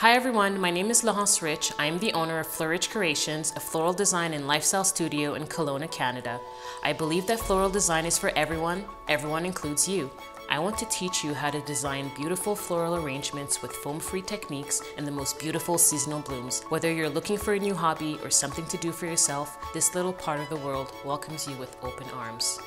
Hi everyone, my name is Laurence Rich. I am the owner of FleuRich Creations, a floral design and lifestyle studio in Kelowna, Canada. I believe that floral design is for everyone. Everyone includes you. I want to teach you how to design beautiful floral arrangements with foam-free techniques and the most beautiful seasonal blooms. Whether you're looking for a new hobby or something to do for yourself, this little part of the world welcomes you with open arms.